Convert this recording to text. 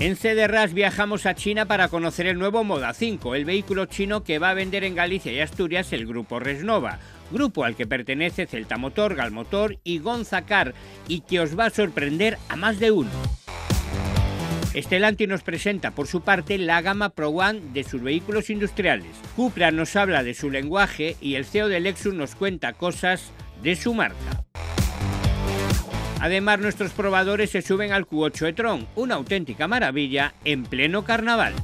En CDRAS viajamos a China para conocer el nuevo Moda 5, el vehículo chino que va a vender en Galicia y Asturias el grupo Resnova, grupo al que pertenece Celta Motor, Galmotor y Gonzacar, y que os va a sorprender a más de uno. Stellantis nos presenta, por su parte, la gama Pro One de sus vehículos industriales. Cupra nos habla de su lenguaje y el CEO de Lexus nos cuenta cosas de su marca. Además, nuestros probadores se suben al Q8 E-Tron, una auténtica maravilla en pleno carnaval.